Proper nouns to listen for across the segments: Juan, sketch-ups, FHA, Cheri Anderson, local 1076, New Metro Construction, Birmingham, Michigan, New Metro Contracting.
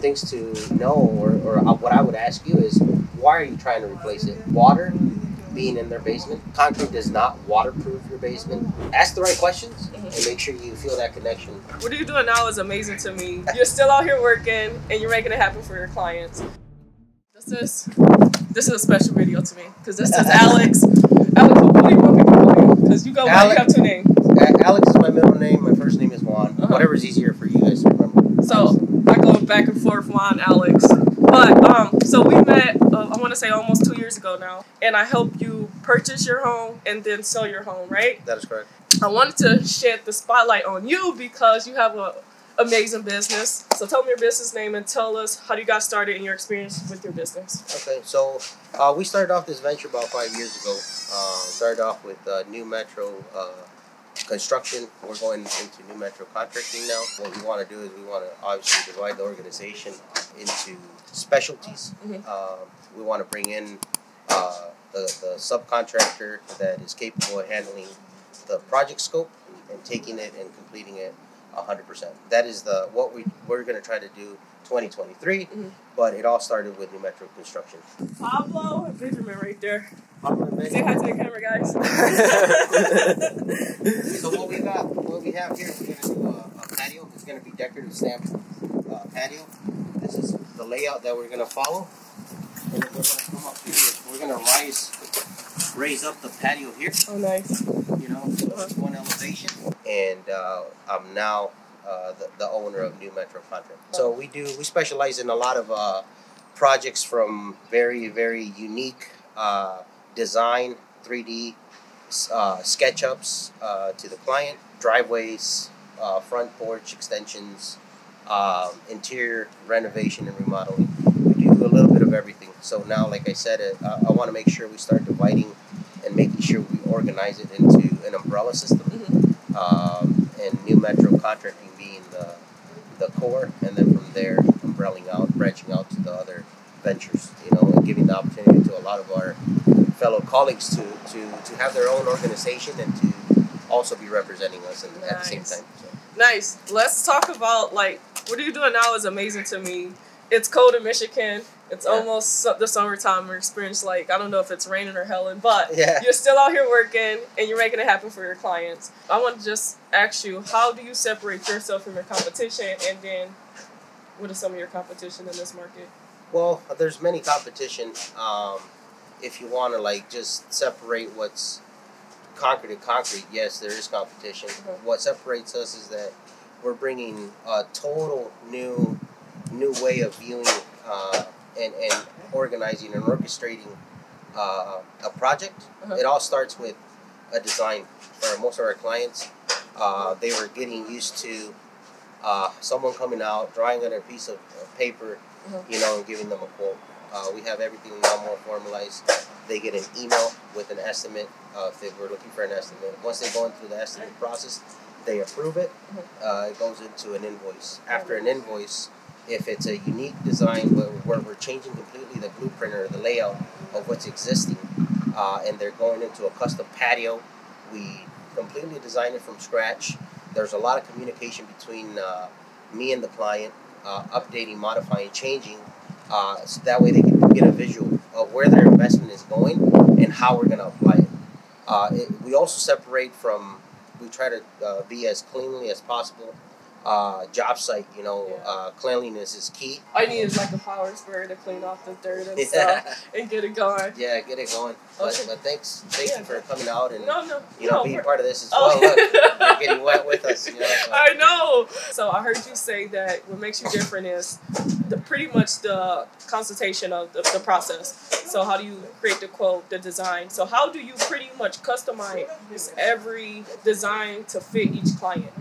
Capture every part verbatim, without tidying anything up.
things to know, or, or what I would ask you is, why are you trying to replace it? Water being in their basement. Concrete does not waterproof your basement. Ask the right questions mm-hmm. and make sure you feel that connection. What are you doing now is amazing to me. You're still out here working and you're making it happen for your clients. This is this is a special video to me because this is Alex. Alex, because you go by you have two names. Alex is my middle name. My first name is Juan. Uh-huh. Whatever's easier for you guys to remember. So I go back and forth, Juan, Alex. But um, so we met, uh, I want to say almost two years ago now, and I helped you purchase your home and then sell your home, right? That is correct. I wanted to shed the spotlight on you because you have an amazing business. So tell me your business name and tell us how you got started and your experience with your business. Okay, so uh, we started off this venture about five years ago. Uh, started off with uh, New Metro uh, Construction. We're going into New Metro Contracting now. What we want to do is we want to obviously divide the organization into specialties. Mm-hmm. uh, we want to bring in uh, the, the subcontractor that is capable of handling the project scope and taking it and completing it one hundred percent. That is the what we, we're going to try to do twenty twenty-three, mm-hmm. but it all started with New Metro Construction. Pablo and Benjamin right there. Pablo and Benjamin. Say hi to the camera, guys. So what we got, what we have here, we're going to do a, a patio. It's going to be decorative stamped uh, patio. This is the layout that we're going to follow. And we're going to come up here. We're going to rise, raise up the patio here. Oh, nice. You know, so uh-huh. it's one elevation. And uh, I'm now uh, the, the owner of New Metro Contracting. So we do, we specialize in a lot of uh, projects from very, very unique uh, design, three D uh, sketch-ups uh, to the client, driveways, uh, front porch extensions, uh, interior renovation and remodeling. We do a little bit of everything. So now, like I said, uh, I want to make sure we start dividing and making sure we organize it into an umbrella system. Mm-hmm. Um, and New Metro Contracting being the, the core, and then from there, umbrelling out, branching out to the other ventures, you know, and giving the opportunity to a lot of our fellow colleagues to, to, to have their own organization and to also be representing us in, nice. At the same time. So. Nice. Let's talk about, like, what are you doing now is amazing to me. It's cold in Michigan. It's yeah. almost the summertime. We're experienced, like, I don't know if it's raining or hailing, but yeah. you're still out here working and you're making it happen for your clients. I want to just ask you, how do you separate yourself from your competition? And then what are some of your competition in this market? Well, there's many competition. Um, if you want to, like, just separate what's concrete to concrete, yes, there is competition. Mm-hmm. What separates us is that we're bringing a total new new way of viewing uh, and, and organizing and orchestrating uh, a project. Uh-huh. It all starts with a design for most of our clients. Uh, they were getting used to uh, someone coming out, drawing on a piece of paper, uh-huh. you know, and giving them a quote. Uh, we have everything now more formalized. They get an email with an estimate uh, if they were looking for an estimate. Once they go through the estimate process, they approve it. Uh, it goes into an invoice. After an invoice, if it's a unique design where, where we're changing completely the blueprint or the layout of what's existing, uh, and they're going into a custom patio, we completely design it from scratch. There's a lot of communication between uh, me and the client, uh, updating, modifying, changing, uh, so that way they can get a visual of where their investment is going and how we're going to apply it. Uh, it. We also separate from, we try to uh, be as cleanly as possible. Uh, job site, you know, yeah. uh, cleanliness is key. All you need is like a power sprayer to clean off the dirt and yeah. stuff and get it going. Yeah, get it going. But, okay. but thanks, thanks yeah. for coming out and no, no, you know no, being we're... part of this as well. Oh. Look, you're getting wet with us. You know, so. I know. So I heard you say that what makes you different is the pretty much the consultation of the, the process. So how do you create the quote, the design? So how do you pretty much customize every design to fit each client?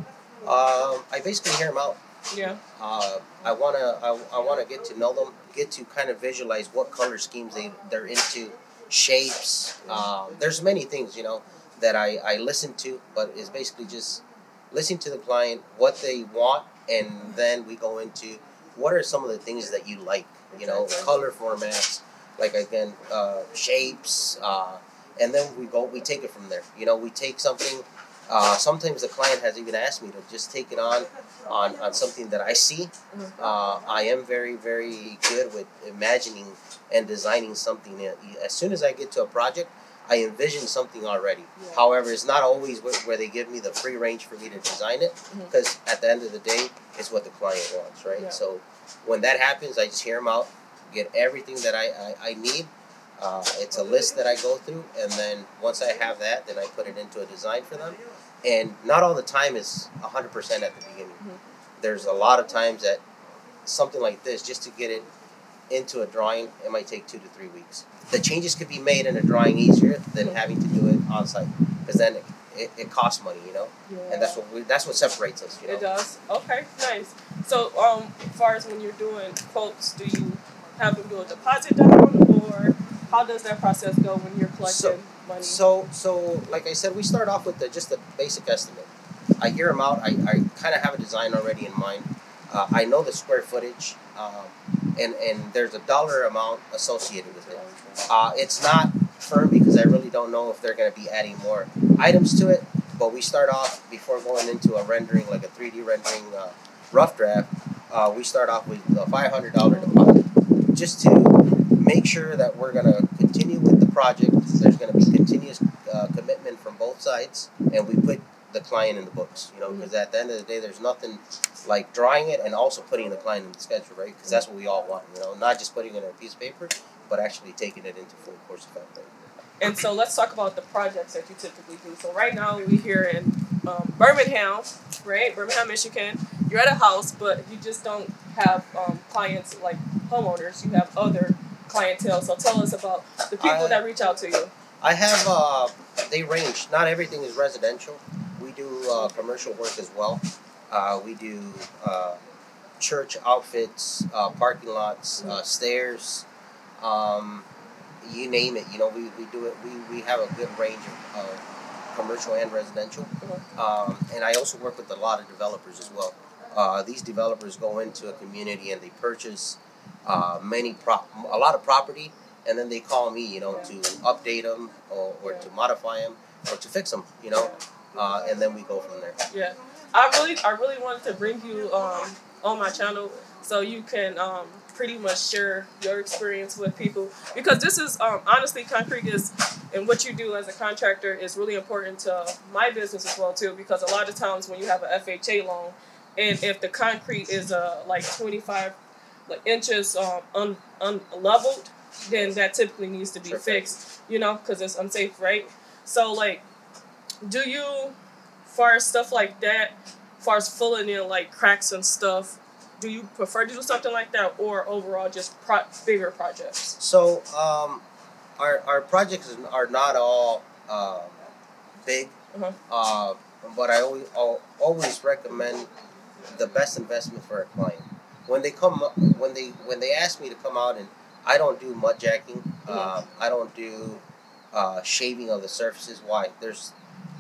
Um, I basically hear them out. Yeah. Uh, I wanna, I, I wanna get to know them, get to kind of visualize what color schemes they they're into, shapes. Um, there's many things, you know, that I I listen to, but it's basically just listening to the client, what they want, and then we go into what are some of the things that you like, you know, color formats, like again, uh, shapes, uh, and then we go, we take it from there. You know, we take something Uh, sometimes the client has even asked me to just take it on on, on something that I see. Uh, I am very, very good with imagining and designing something. As soon as I get to a project, I envision something already. Yeah. However, it's not always where, where they give me the free range for me to design it, because mm-hmm. at the end of the day, it's what the client wants, right? Yeah. So when that happens, I just hear them out, get everything that I, I, I need. Uh, it's a list that I go through, and then once I have that, then I put it into a design for them. And not all the time is one hundred percent at the beginning. Mm-hmm. There's a lot of times that something like this, just to get it into a drawing, it might take two to three weeks. The changes could be made in a drawing easier than yeah. having to do it on site, because then it, it, it costs money, you know. Yeah. And that's what we, that's what separates us. You know? It does. Okay, nice. So, um, as far as when you're doing quotes, do you have them do a deposit down, or how does that process go when you're collecting so, money? So, so like I said, we start off with the, just the basic estimate. I hear them out. I, I kind of have a design already in mind. Uh, I know the square footage. Um, And, and there's a dollar amount associated with it. Uh, it's not firm because I really don't know if they're going to be adding more items to it, but we start off, before going into a rendering, like a three D rendering uh, rough draft, uh, we start off with a five hundred dollar deposit just to make sure that we're going to continue with the project. There's going to be continuous uh, commitment from both sides, and we put the client in the books, you know, because at the end of the day, there's nothing like drawing it and also putting the client in the schedule, right? Because that's what we all want, you know, not just putting it on a piece of paper, but actually taking it into full course of effort. And so let's talk about the projects that you typically do. So right now we're here in um, Birmingham, right? Birmingham, Michigan. You're at a house, but you just don't have um, clients like homeowners. You have other clientele. So tell us about the people I, that reach out to you. I have, uh, they range. Not everything is residential. We do uh, commercial work as well. Uh, we do uh, church outfits, uh, parking lots, uh, stairs, um, you name it. You know, we, we do it. We, we have a good range of uh, commercial and residential. Um, and I also work with a lot of developers as well. Uh, these developers go into a community and they purchase uh, many prop a lot of property, and then they call me, you know, to update them or, or to modify them or to fix them, you know. Uh, and then we go from there. Yeah, I really, I really wanted to bring you um, on my channel so you can um, pretty much share your experience with people, because this is um, honestly, concrete is, and what you do as a contractor is really important to my business as well too, because a lot of times when you have an F H A loan, and if the concrete is uh, like twenty-five like inches um, un unleveled, then that typically needs to be Perfect. fixed, you know, because it's unsafe, right? So like. Do you, far as stuff like that, far as filling in like cracks and stuff, do you prefer to do something like that, or overall just pro bigger projects? So um, our, our projects are not all uh, big, uh-huh. uh, but I always, I'll always recommend the best investment for a client. When they come, when they when they ask me to come out, and I don't do mud jacking, mm-hmm. uh, I don't do uh, shaving of the surfaces. Why? There's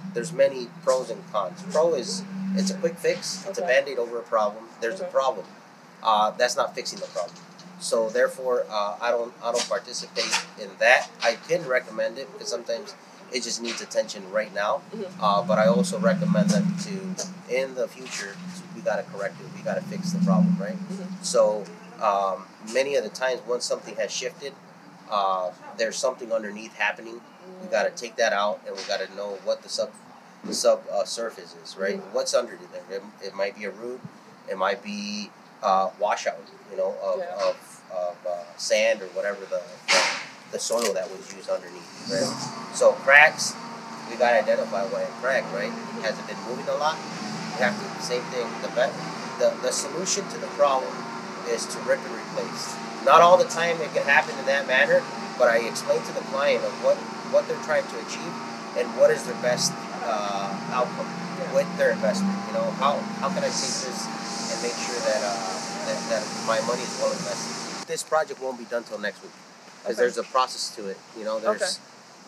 There's many pros and cons. Pro is, it's a quick fix. It's okay. a band-aid over a problem. There's okay. a problem. Uh, that's not fixing the problem. So therefore, uh, I don't I don't participate in that. I can recommend it because sometimes it just needs attention right now. Mm-hmm. uh, but I also recommend them to, in the future, we got to correct it. We got to fix the problem, right? Mm-hmm. So um, many of the times, once something has shifted, uh, there's something underneath happening. We got to take that out, and we got to know what the sub sub uh, surface is, right? Mm-hmm. What's under there? It, it might be a root, it might be uh, washout, you know, of yeah. of, of uh, sand or whatever the, the the soil that was used underneath, right? Yeah. So cracks, we got to identify why it cracked, right? Has it been moving a lot? We have to same thing. The the the solution to the problem is to rip and replace. Not all the time it can happen in that manner, but I explain to the client of what. what they're trying to achieve, and what is their best uh, outcome with their investment. You know, how how can I take this and make sure that uh, that, that my money is well invested? This project won't be done till next week, because okay. there's a process to it. You know, there's okay.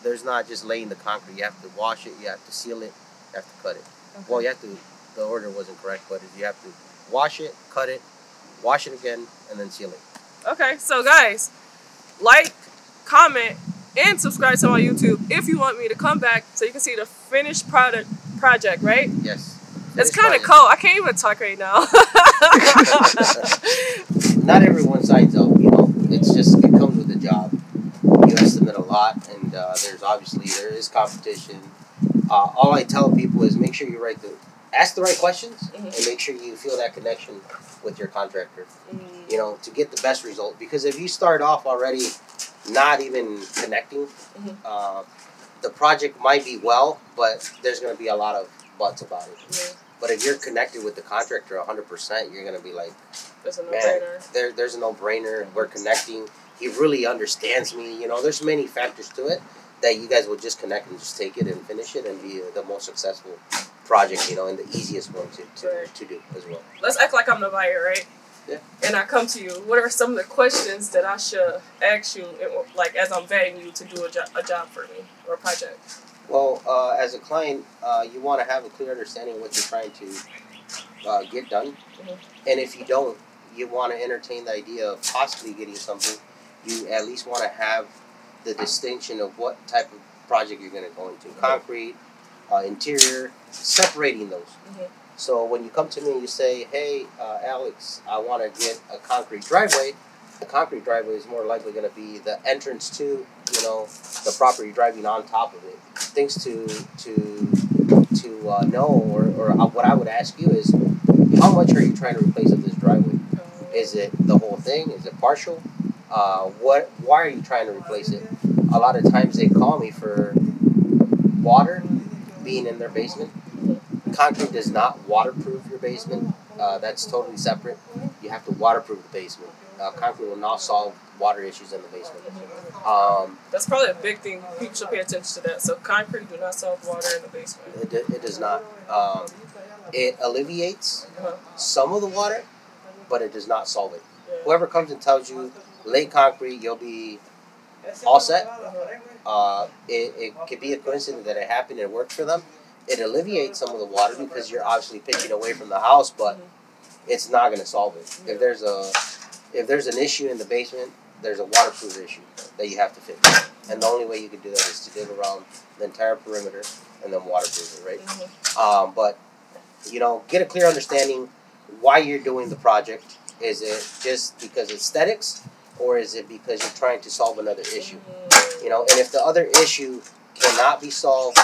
there's not just laying the concrete. You have to wash it, you have to seal it, you have to cut it. Okay. Well, you have to. The order wasn't correct, but you have to wash it, cut it, wash it again, and then seal it. Okay, so guys, like, comment, and subscribe to my YouTube if you want me to come back so you can see the finished product project, right? Yes. It's, it's kind of cold. I can't even talk right now. Not everyone signs up, you know. It's just, it comes with the job. You estimate a lot, and uh, there's obviously, there is competition. Uh, all I tell people is make sure you write the, ask the right questions, mm-hmm. and make sure you feel that connection with your contractor, mm-hmm. you know, to get the best result. Because if you start off already not even connecting, mm-hmm. uh, the project might be well, but there's going to be a lot of buts about it. Yeah. But if you're connected with the contractor one hundred percent, you're going to be like, there's a no-brainer. There, there's a no-brainer. We're connecting. He really understands me. You know, there's many factors to it that you guys will just connect and just take it and finish it and be the most successful project, you know, and the easiest one to, to, right. to do as well. Let's act like I'm the buyer, right? Yeah. And I come to you. What are some of the questions that I should ask you, like, as I'm vetting you to do a, jo a job for me or a project? Well, uh, as a client, uh, you want to have a clear understanding of what you're trying to uh, get done. Mm-hmm. And if you don't, you want to entertain the idea of possibly getting something. You at least want to have the distinction of what type of project you're going to go into. Mm-hmm. Concrete, uh, interior, separating those. Mm-hmm. So when you come to me and you say, hey, uh, Alex, I want to get a concrete driveway, the concrete driveway is more likely going to be the entrance to, you know, the property driving on top of it. Things to to to uh, know, or, or what I would ask you is, how much are you trying to replace of this driveway? Is it the whole thing? Is it partial? Uh, what? Why are you trying to replace it? A lot of times they call me for water being in their basement. Concrete does not waterproof your basement. Uh, that's totally separate. You have to waterproof the basement. Uh, concrete will not solve water issues in the basement. Um, that's probably a big thing. People should pay attention to that. So concrete do not solve water in the basement. It, it does not. Um, it alleviates uh-huh. some of the water, but it does not solve it. Yeah. Whoever comes and tells you, lay concrete, you'll be all set. Uh, it, it could be a coincidence that it happened and it worked for them. It alleviates some of the water because you're obviously pitching away from the house, but it's not going to solve it. If there's a if there's an issue in the basement, there's a waterproof issue that you have to fix. And the only way you can do that is to dig around the entire perimeter and then waterproof it, right? Mm-hmm. um, but, you know, get a clear understanding why you're doing the project. Is it just because aesthetics, or is it because you're trying to solve another issue? Mm-hmm. You know, and if the other issue cannot be solved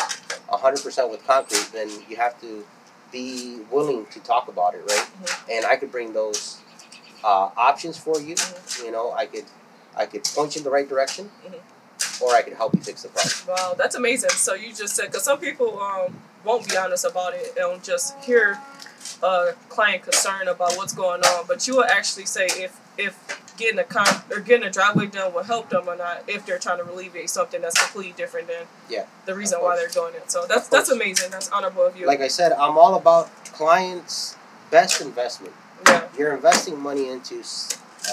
one hundred percent with concrete, then you have to be willing to talk about it, right? Mm-hmm. And I could bring those uh, options for you. Mm-hmm. You know, I could I could point you in the right direction, mm-hmm. or I could help you fix the problem. Wow, that's amazing. So you just said, because some people um, won't be honest about it. They'll just hear a client concern about what's going on, but you will actually say if if getting a con or getting a driveway done will help them or not, if they're trying to alleviate something that's completely different than yeah, the reason why they're doing it. So that's that's amazing. That's honorable of you. Like I said, I'm all about clients' best investment. Yeah. You're investing money into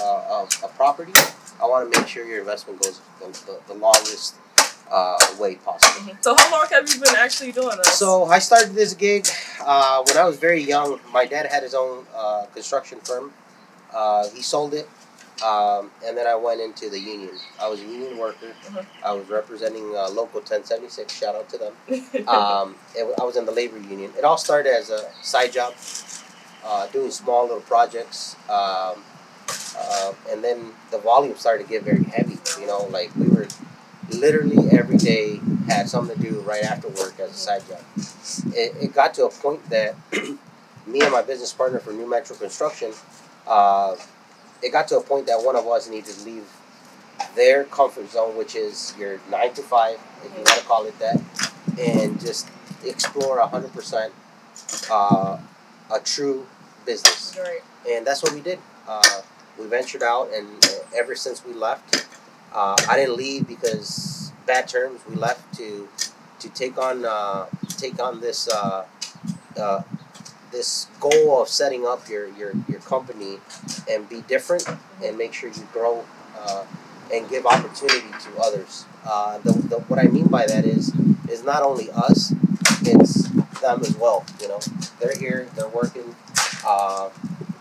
uh, a, a property. I want to make sure your investment goes the, the, the longest uh, way possible. Mm-hmm. So how long have you been actually doing this? So I started this gig uh, when I was very young. My dad had his own uh, construction firm. Uh, he sold it. Um, and then I went into the union. I was a union worker. Uh-huh. I was representing uh, local ten seventy-six. Shout out to them. um, it, I was in the labor union. It all started as a side job, uh, doing small little projects. Um, uh, and then the volume started to get very heavy. You know, like we were literally every day had something to do right after work as a side job. It, it got to a point that me and my business partner for New Metro Construction, uh, it got to a point that one of us needed to leave their comfort zone, which is your nine to five, if you want to call it that, and just explore a hundred percent a true business. Right. And that's what we did. Uh, we ventured out, and ever since we left, uh, I didn't leave because bad terms. We left to to take on uh, take on this uh, uh, this goal of setting up your your your company and be different and make sure you grow uh, and give opportunity to others. Uh, the, the, what I mean by that is is not only us, it's them as well. You know, they're here, they're working. Uh,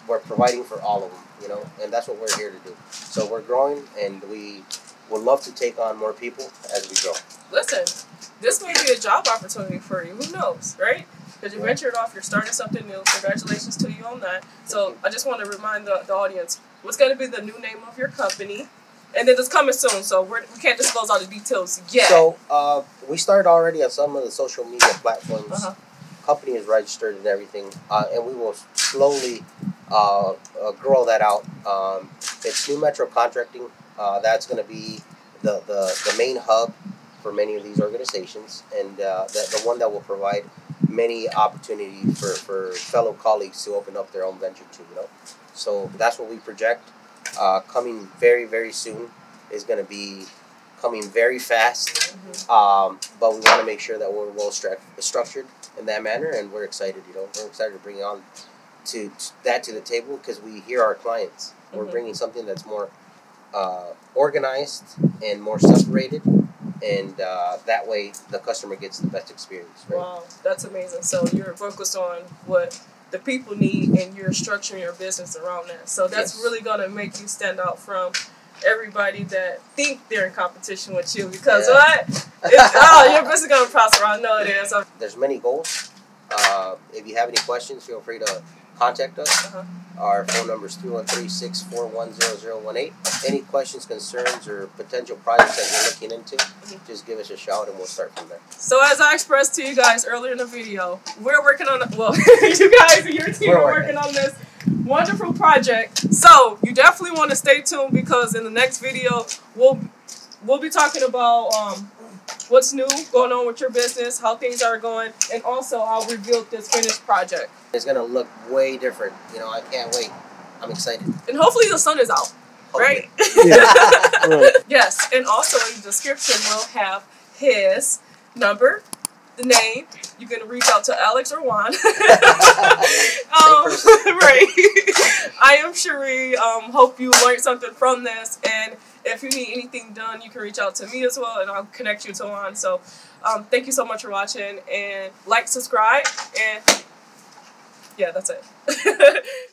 we're providing for all of them. You know, and that's what we're here to do. So we're growing, and we would love to take on more people as we grow. Listen, this may be a job opportunity for you. Who knows, right? because you ventured off, you're starting something new. Congratulations to you on that. So I just want to remind the, the audience, what's going to be the new name of your company? And then it's coming soon, so we're, we can't disclose all the details yet. So uh, we started already on some of the social media platforms. Uh-huh. Company is registered and everything, uh, and we will slowly uh, uh, grow that out. Um, it's New Metro Contracting. Uh, that's going to be the, the, the main hub for many of these organizations, and uh, the, the one that will provide many opportunities for, for fellow colleagues to open up their own venture to, you know. So that's what we project. Uh, coming very, very soon is going to be coming very fast, mm-hmm. um, but we want to make sure that we're well stru structured in that manner, and we're excited, you know, we're excited to bring on to, to that to the table because we hear our clients. Mm-hmm. We're bringing something that's more uh, organized and more separated, and uh, that way the customer gets the best experience. Right? Wow, that's amazing. So you're focused on what the people need, and you're structuring your business around that. So that's yes. really going to make you stand out from everybody that think they're in competition with you, because yeah. what? It's, oh, your business is going to prosper. I know it is. So. There's many goals. Uh, if you have any questions, feel free to contact us. Uh-huh. Our phone number is three one three, six four one, zero zero one eight. Any questions, concerns, or potential projects that you're looking into, mm-hmm. just give us a shout and we'll start from there. So as I expressed to you guys earlier in the video, we're working on, well, you guys and your team we're are working, working on this wonderful project. So you definitely want to stay tuned, because in the next video, we'll, we'll be talking about um, what's new going on with your business, how things are going, and also I'll reveal this finished project. It's going to look way different. You know, I can't wait. I'm excited. And hopefully the sun is out, hopefully. Right? Yeah. Right. Yes, and also in the description we'll have his number, the name. You can reach out to Alex or Juan. um, right. I am Cheri. Um, hope you learned something from this, and if you need anything done, you can reach out to me as well, and I'll connect you to Juan. So um, thank you so much for watching, and like, subscribe, and yeah, that's it.